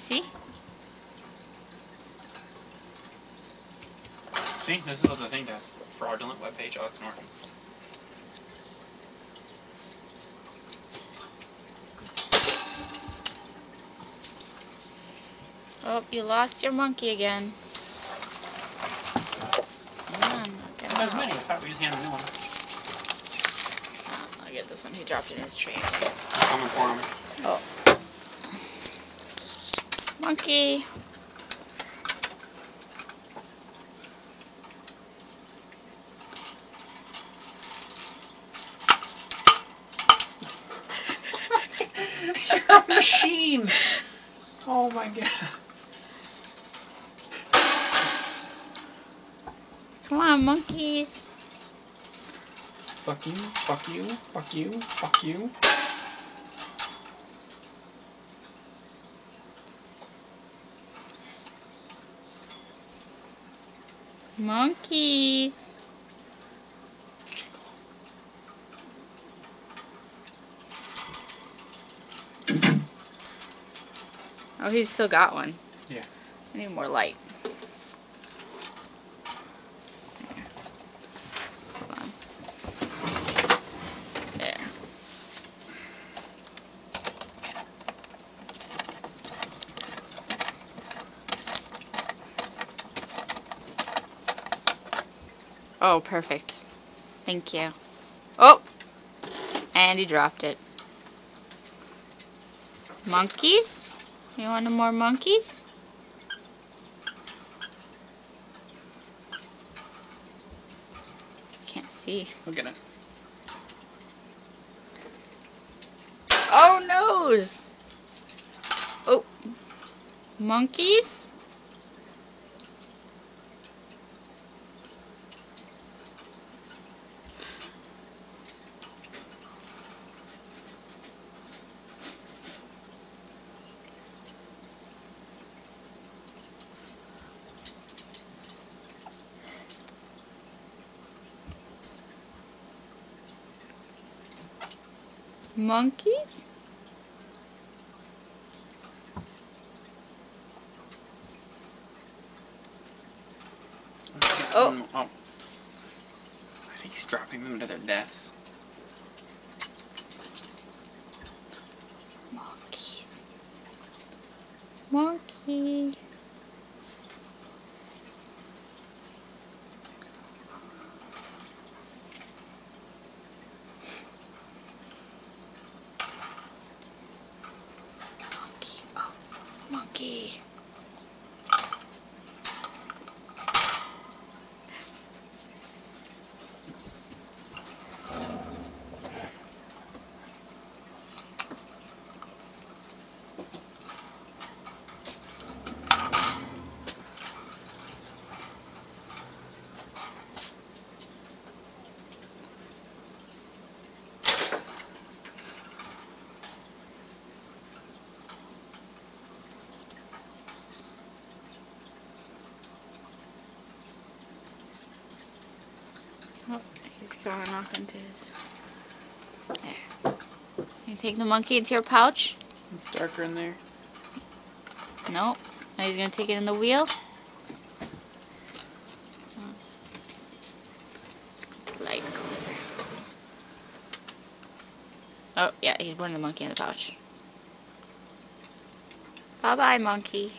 see? See, this is what the thing does. Fraudulent webpage outsmarting. Oh, you lost your monkey again. Come on, look at that. There's many. I thought we just handed him one. I'll get this one. He dropped it in his tree. Coming for him. Oh. Monkey. You're a machine. Oh my God. Come on, monkeys. Fuck you, fuck you, fuck you, fuck you. Monkeys. Oh, he's still got one. Yeah. I need more light. Hold on. There. Oh, perfect. Thank you. Oh! And he dropped it. Monkeys? You want more monkeys? Can't see. Look at it. Oh, nose! Oh. Monkeys? Monkeys? Oh. Oh. I think he's dropping them to their deaths. Monkeys. Monkey. Monkey. Oh, he's going off into his... There. You take the monkey into your pouch? It's darker in there. Nope. Now he's going to take it in the wheel. Oh. Let's put the light closer. Oh, yeah, he's putting the monkey in the pouch. Bye-bye, monkey.